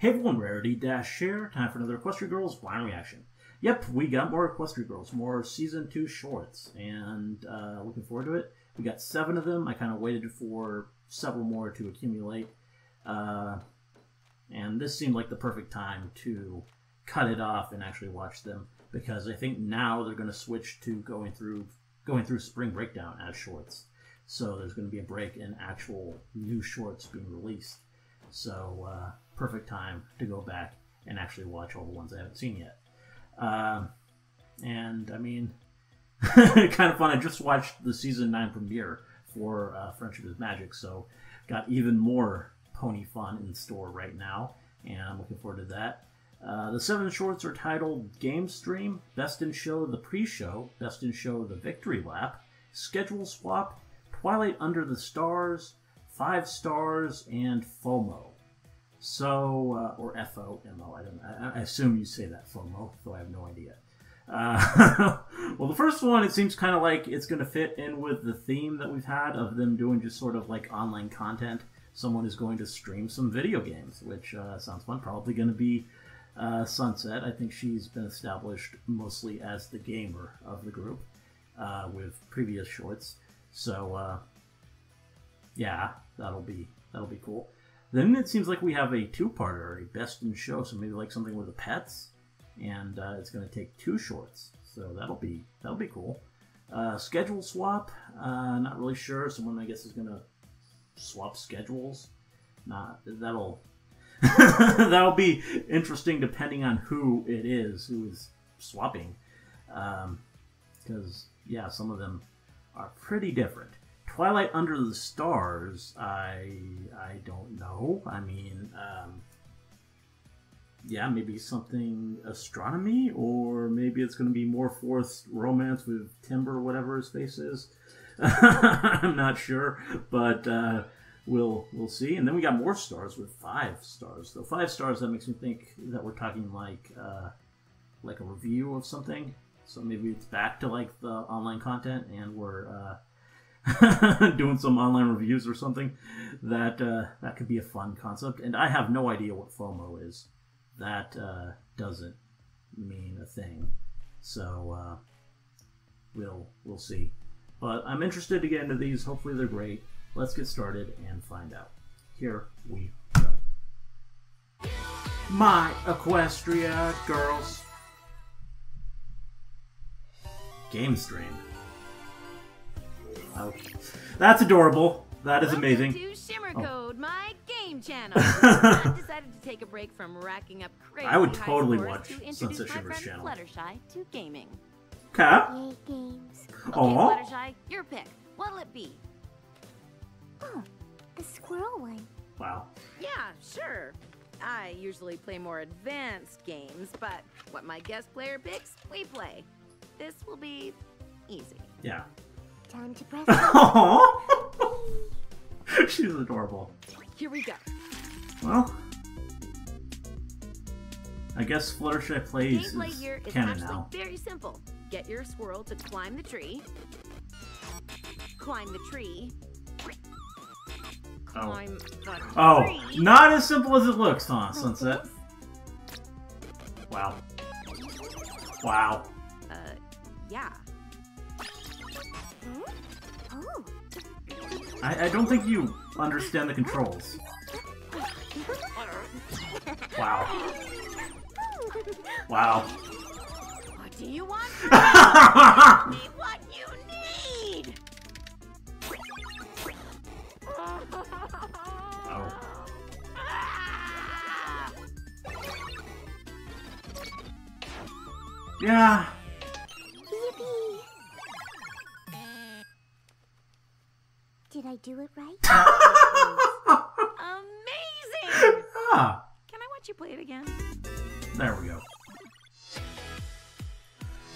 Hey everyone, Rarity Dash here. Time for another Equestria Girls blind reaction. Yep, we got more Equestria Girls, more Season 2 shorts, and looking forward to it. We got 7 of them. I kind of waited for several more to accumulate, and this seemed like the perfect time to cut it off and actually watch them, because I think now they're going to switch to going through Spring Breakdown as shorts. So there's going to be a break in actual new shorts being released. So, perfect time to go back and actually watch all the ones I haven't seen yet. And, I mean, kind of fun. I just watched the Season 9 premiere for Friendship is Magic, so got even more pony fun in store right now, and I'm looking forward to that. The 7 shorts are titled Game Stream, Best in Show the Pre-Show, Best in Show the Victory Lap, Schedule Swap, Twilight Under the Stars, 5 Stars, and FOMO. So, or F-O-M-O, I assume you say that, FOMO, though I have no idea. Well, the first one, it seems kind of like it's going to fit in with the theme that we've had of them doing just sort of like online content. Someone is going to stream some video games, which sounds fun. Probably going to be Sunset. I think she's been established mostly as the gamer of the group with previous shorts. So, yeah, that'll be cool. Then it seems like we have a 2-parter, a best in show, so maybe like something with the pets, and it's going to take 2 shorts, so that'll be cool. Schedule swap, not really sure. Someone I guess is going to swap schedules. That'll be interesting depending on who it is swapping, because yeah, some of them are pretty different. Twilight Under the Stars, I don't know. I mean, yeah, maybe something astronomy, or maybe it's going to be more forced romance with Timber, or whatever his face is. I'm not sure, but we'll see. And then we got more stars with 5 stars. Though 5 stars, that makes me think that we're talking like a review of something. So maybe it's back to like the online content, and we're doing some online reviews or something. That could be a fun concept, and I have no idea what FOMO is. That doesn't mean a thing, so we'll see. But I'm interested to get into these. Hopefully they're great. Let's get started and find out. Here we go. My Equestria Girls Game Stream. Oh, that's adorable. That is amazing. Welcome to Shimmer Code, my game channel. I've decided to take a break from racking up crazy high scores. I would totally watch Sunset Shimmer's channel. Fluttershy to gaming. Okay. Yay, games. Okay, Fluttershy, your pick. What'll it be? Oh, the squirrel one. Wow. Yeah, sure. I usually play more advanced games, but what my guest player picks, we play. This will be easy. Yeah. Time to press. She's adorable. Here we go. Well, I guess Fluttershy plays Gameplay here is canon now. Very simple. Get your squirrel to climb the tree. Climb the tree. Climb the tree. Oh, not as simple as it looks, huh, Sunset? Wow. Wow. Yeah. I don't think you understand the controls. Wow. Wow. What do you want? Need what you need. Oh. Yeah. Did I do it right? Amazing! Ah. Can I watch you play it again? There we go.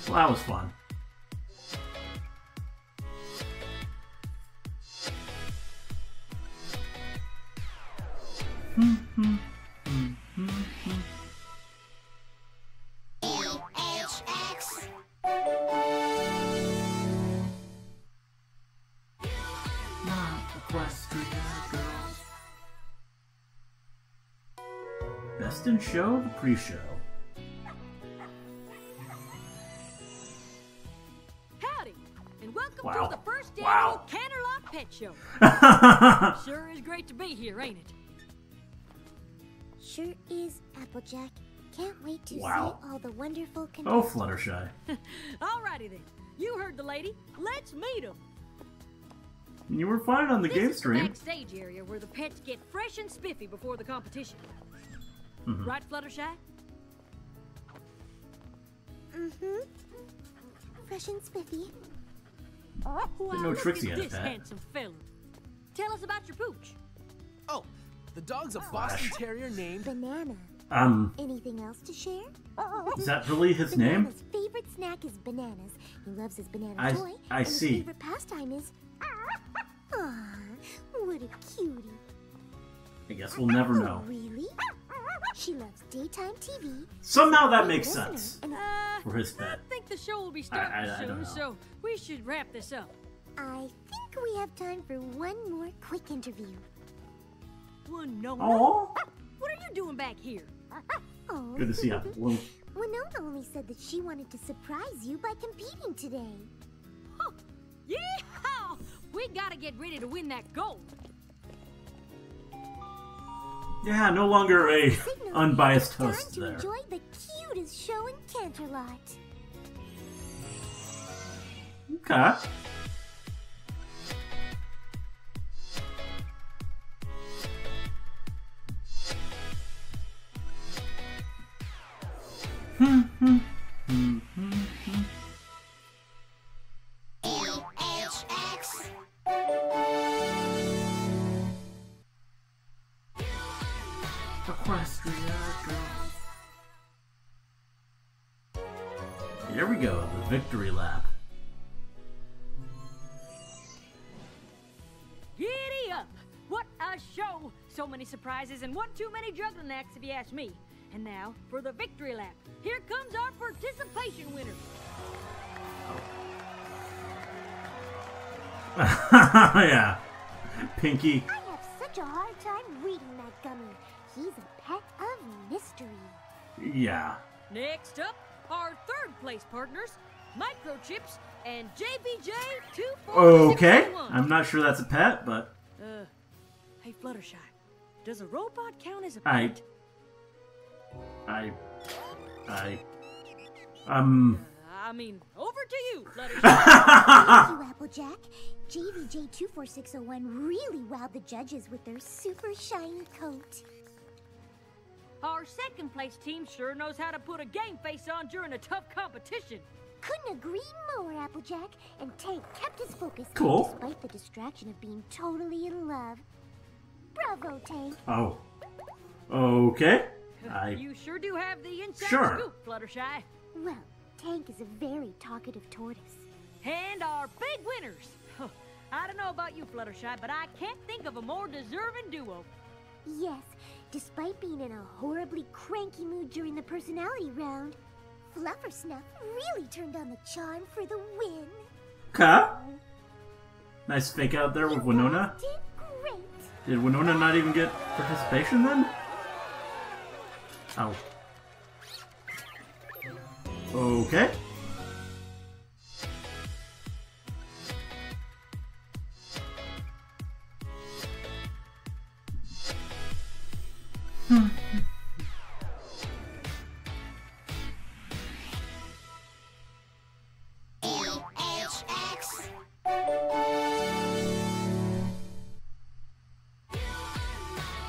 Well, that was fun. Instant show, the pre-show. Howdy, and welcome to the first annual Canterlot Pet Show. Sure is great to be here, ain't it? Sure is, Applejack. Can't wait to see all the wonderful contestants. Oh, Fluttershy. Alrighty then. You heard the lady. Let's meet them. You were fine on the game stream. This is the backstage area where the pets get fresh and spiffy before the competition. Mm-hmm. Right, Fluttershy? Mm-hmm. Fresh and spiffy. Oh, wow, no Trixie has that. Handsome fella. Tell us about your pooch. Oh, the dog's a Boston Terrier named Banana. Anything else to share? Is that really his name? His favorite snack is bananas. He loves his banana toy. I see. His favorite pastime is. Aww, what a cutie. I guess we'll never know. Really? She loves daytime TV. Somehow that makes sense for his pet. I think the show will be starting soon, so we should wrap this up. I think we have time for one more quick interview. Winona? What are you doing back here? Oh. Good to see you. Well, Winona only said that she wanted to surprise you by competing today. Oh, yeehaw! We gotta get ready to win that gold. Yeah, no longer a unbiased host there. Time to enjoy the cutest show in Canterlot. Okay. Here we go, the victory lap. Giddy up! What a show! So many surprises and one too many juggling acts, if you ask me. And now, for the victory lap, here comes our participation winner. Yeah. Pinkie. I have such a hard time reading that gummy. He's a pet of mystery. Yeah. Next up, our third place partners, Microchips and JBJ24601. Okay, I'm not sure that's a pet, but... hey Fluttershy, does a robot count as a pet? I mean, over to you, Fluttershy. Thank you, Applejack. JVJ24601 really wowed the judges with their super shiny coat. Our second-place team sure knows how to put a game face on during a tough competition. Couldn't agree more, Applejack. And Tank kept his focus despite the distraction of being totally in love. Bravo, Tank. Oh. Okay. You sure do have the inside scoop, Fluttershy. Well, Tank is a very talkative tortoise. And our big winners. Oh, I don't know about you, Fluttershy, but I can't think of a more deserving duo. Yes, despite being in a horribly cranky mood during the personality round, Fluffersnuff really turned on the charm for the win. Nice fake out there with Winona. Did great. Did Winona not even get participation then? Ow. Okay.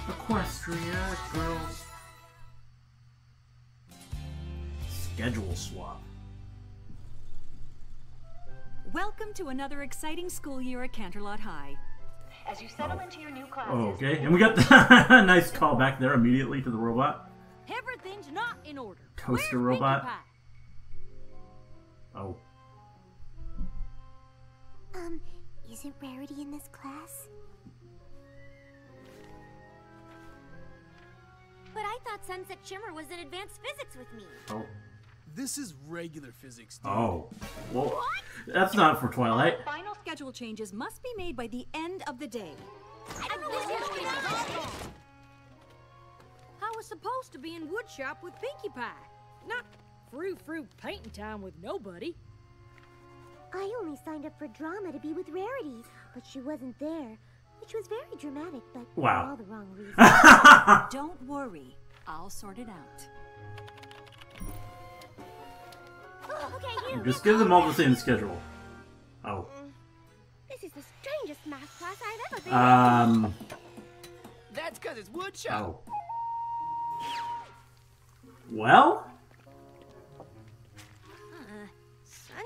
Equestria Girls. Schedule swap. Welcome to another exciting school year at Canterlot High. As you settle into your new classes... Okay, and we got a nice call back there immediately to the robot. Everything's not in order. Toaster robot. Oh. Isn't Rarity in this class? But I thought Sunset Shimmer was in advanced physics with me. Oh. This is regular physics, dude. Oh. Well, what? That's not for Twilight. Final schedule changes must be made by the end of the day. How was supposed to be in woodshop with Pinkie Pie, not frou-frou painting time with nobody. I only signed up for drama to be with Rarity, but she wasn't there, which was very dramatic, but for all the wrong reasons. Don't worry, I'll sort it out. Oh, okay, just give them all the same schedule. Oh. This is the strangest math class I've ever been in. That's because it's woodshop. Oh. Well?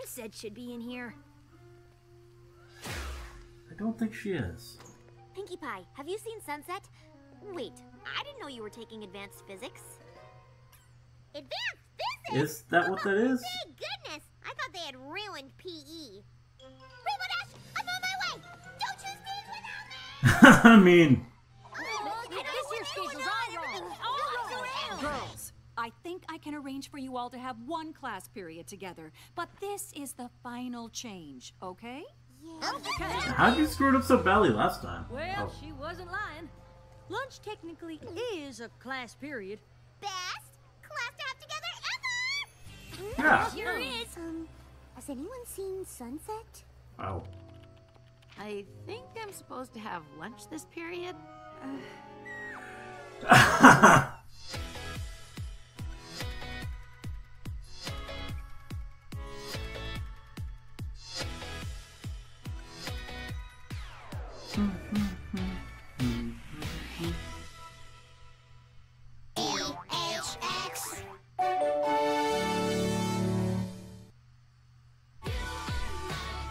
Sunset should be in here. I don't think she is. Pinkie Pie, have you seen Sunset? Wait, I didn't know you were taking advanced physics. Advanced physics? Is that what that is? Thank goodness! I thought they had ruined PE. Rainbow Dash, I'm on my way! Don't you stand without me! I mean... Girls, I think I can arrange for you all to have one class period together, but this is the final change, okay? Yeah. Okay. How'd you screw it up so badly last time? Well, she wasn't lying. Lunch technically is a class period. Best class to have together ever! Yeah. Sure is. Has anyone seen Sunset? Oh. I think I'm supposed to have lunch this period.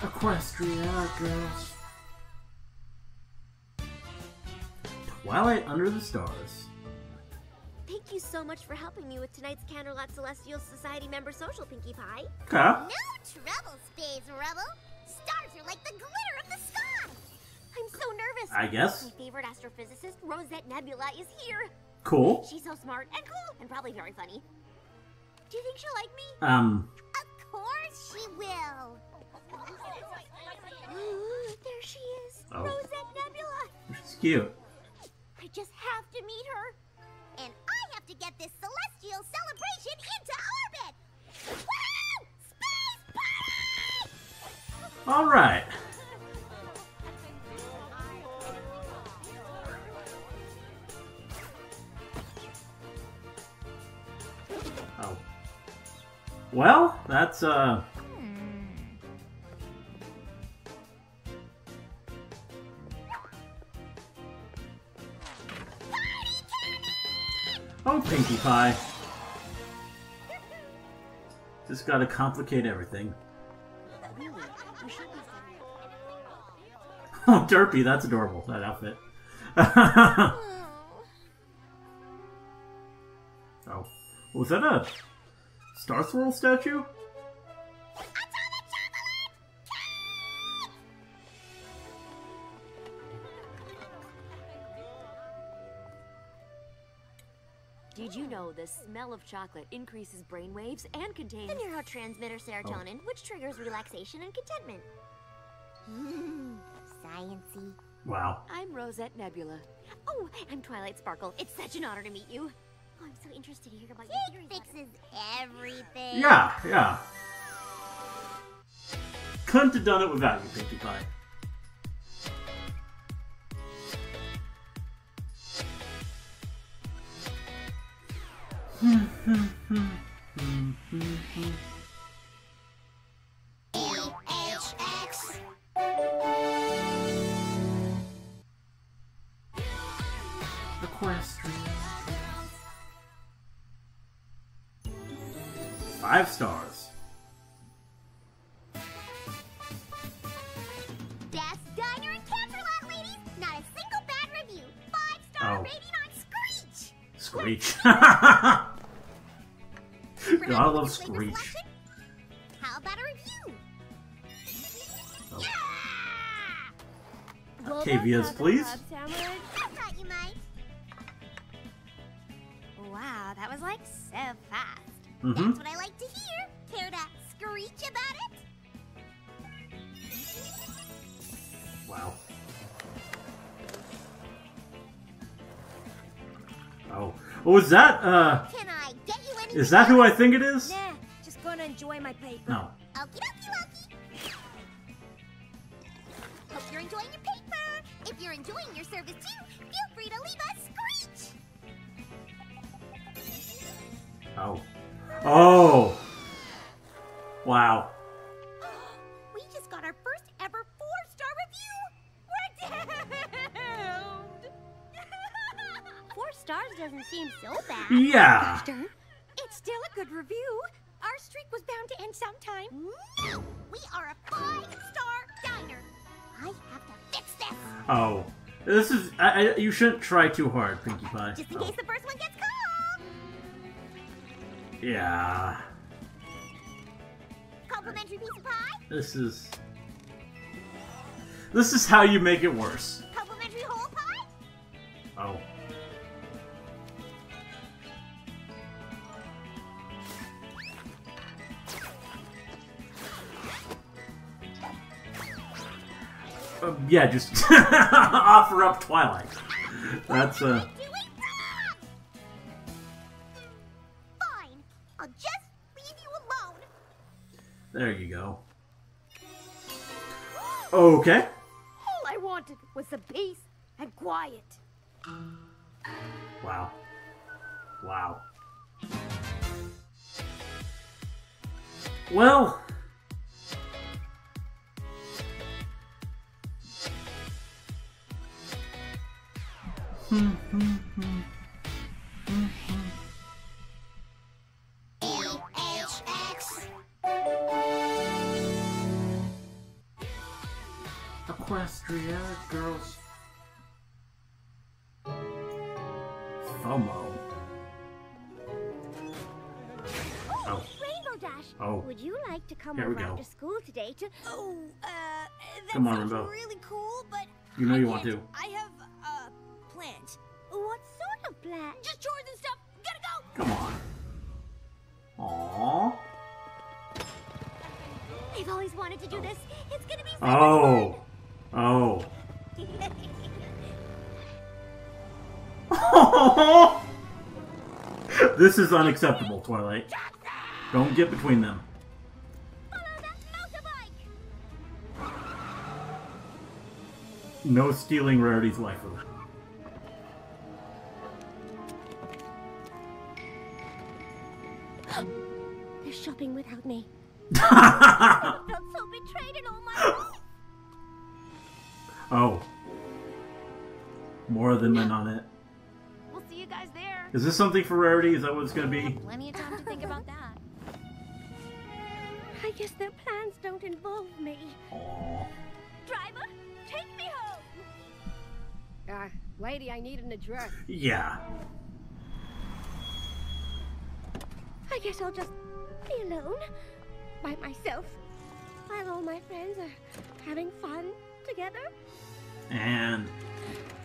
Equestria Girls. Twilight Under the Stars. Thank you so much for helping me with tonight's Canterlot Celestial Society member social, Pinkie Pie. Huh? No trouble, Spades Rubble. Stars are like the glitter of the sky. I'm so nervous. I guess. My favorite astrophysicist, Rosette Nebula, is here. Cool. She's so smart and cool and probably very funny. Do you think she'll like me? Of course she will. Ooh, there she is, Rosette Nebula. She's cute. I just have to meet her, and I have to get this celestial celebration into orbit. Woo! Space party! All right. Oh. Well, that's Oh, Pinkie Pie. Just gotta complicate everything. Oh, Derpy, that's adorable, that outfit. Oh. Was that a Star Swirl statue? Did you know the smell of chocolate increases brainwaves and contains the neurotransmitter serotonin, which triggers relaxation and contentment? Science-y. Wow. I'm Rosette Nebula. Oh, I'm Twilight Sparkle. It's such an honor to meet you. Oh, I'm so interested to hear about your theories. Fixes everything. Yeah, yeah. Couldn't have done it without you, Pinkie Pie. LHX. Equestria. 5 stars. Best diner in Canterlot, ladies. Not a single bad review. 5-star rating on Screech. Screech. I love Screech. How about a review? Oh. Yeah! KVS, please. I thought you might. Wow, that was like so fast. That's what I like to hear. Care to screech about it? Wow. Oh. Oh, is that, Can I get you anything? Is that who I think it is? Nah, just gonna enjoy my paper. No. Okie dokie. Hope you're enjoying your paper. If you're enjoying your service too, feel free to leave us Screech. Oh. Oh. Wow. We just got our first ever 4-star review. We're downed. 4 stars doesn't seem so bad. Yeah. It's still a good review. Our streak was bound to end sometime. No, we are a 5-star diner. I have to fix this. Oh, this is. You shouldn't try too hard, Pinkie Pie. Just in case the first one gets called. Yeah. Complimentary piece of pie? This is how you make it worse. Complimentary whole pie? Oh. Yeah, just offer up Twilight. That's a. Fine, I'll just leave you alone. There you go. Okay. All I wanted was the peace and quiet. Wow. Wow. Well. Equestria Girls. FOMO. Oh. Rainbow Dash. Oh. Would you like to come around to school today to... Oh, that sounds really cool, but... You know you want to. I have... plans. What sort of plans? Just chores and stuff. Gotta go. Come on. Aww. I've always wanted to do this. It's gonna be so much fun. Oh. This is unacceptable, Twilight. Don't get between them. Follow that motorbike. No stealing Rarity's life. They're shopping without me. I felt so betrayed in all my life. Oh. More than men on it. We'll see you guys there. Is this something for Rarity? Is that what it's going to be? Plenty of time to think about that. I guess their plans don't involve me. Aww. Driver, take me home. Lady, I need an address. Yeah. I guess I'll just be alone, by myself, while all my friends are having fun together. And...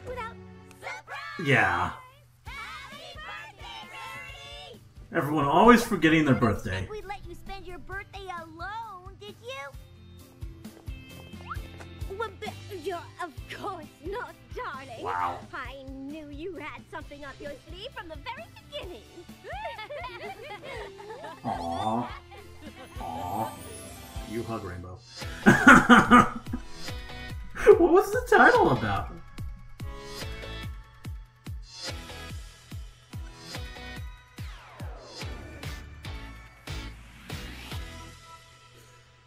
Without... Surprise! Yeah. Happy birthday, Rarity! Everyone always forgetting their birthday. We let you spend your birthday alone, did you? Well, you're of course not, darling. Wow. I knew you had something up your sleeve from the very beginning. Aww. Aww. You hug Rainbow. What was the title about?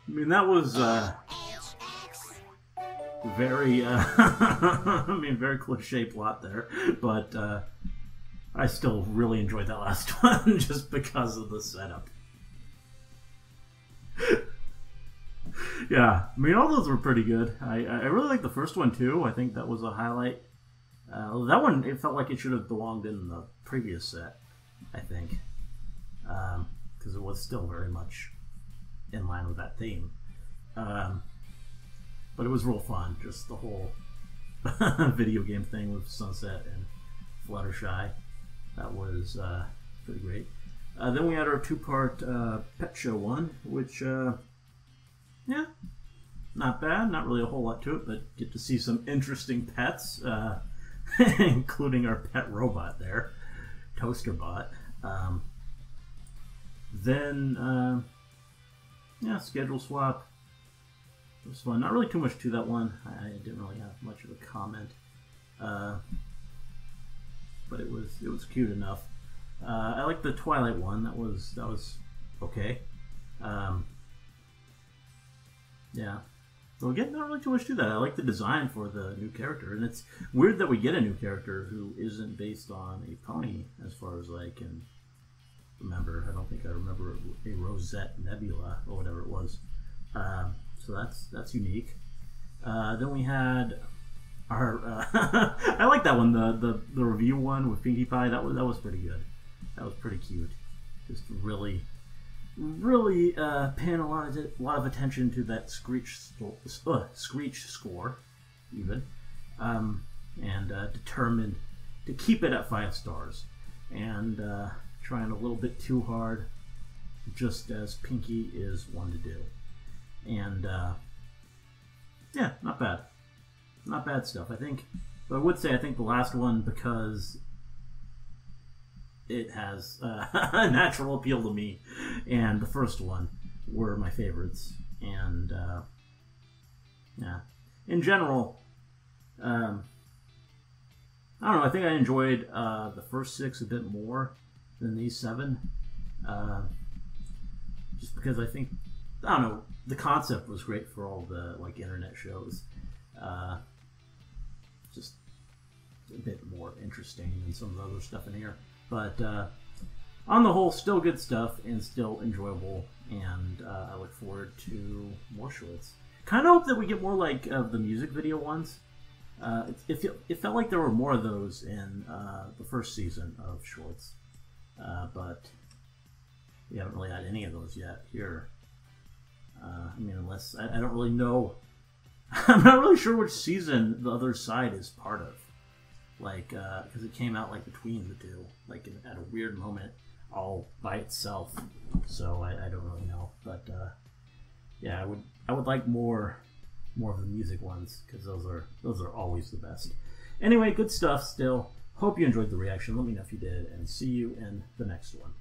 I mean, that was, very, I mean, very cliche plot there, but, I still really enjoyed that last one just because of the setup. Yeah, I mean, all those were pretty good. I really liked the first one, too. I think that was a highlight. That one, it felt like it should have belonged in the previous set, I think. Because it was still very much in line with that theme. But it was real fun, just the whole video game thing with Sunset and Fluttershy. That was pretty great. Then we had our two-part pet show one, which, yeah, not bad. Not really a whole lot to it, but get to see some interesting pets, including our pet robot there. Toasterbot. Yeah, schedule swap. It was fun. Not really too much to that one. I didn't really have much of a comment. But it was cute enough. I liked the Twilight one. That was okay. Yeah. So again, not really too much to that. I like the design for the new character, and it's weird that we get a new character who isn't based on a pony, as far as I can remember. I don't think I remember a Rosette Nebula or whatever it was. So that's unique. Then we had our I like that one, the review one with Pinkie Pie. That was pretty good. That was pretty cute. Just really paying a lot of attention to that Screech score, even, and determined to keep it at 5 stars, and trying a little bit too hard, just as Pinkie is one to do. And yeah, not bad stuff. I think, but I would say I think the last one, because it has a natural appeal to me, and the first one were my favorites. And yeah, in general, I don't know, I think I enjoyed the first 6 a bit more than these 7, just because I think, I don't know, the concept was great for all the like internet shows, just a bit more interesting than some of the other stuff in here. But on the whole, still good stuff and still enjoyable, and I look forward to more shorts. Kind of hope that we get more like of the music video ones. It felt like there were more of those in the first season of shorts, but we haven't really had any of those yet here. I mean, unless I don't really know. I'm not really sure which season the other side is part of. Like, because it came out like between the two, like at a weird moment, all by itself. So I don't really know, but yeah, I would like more of the music ones, because those are always the best. Anyway, good stuff still. Hope you enjoyed the reaction. Let me know if you did, and see you in the next one.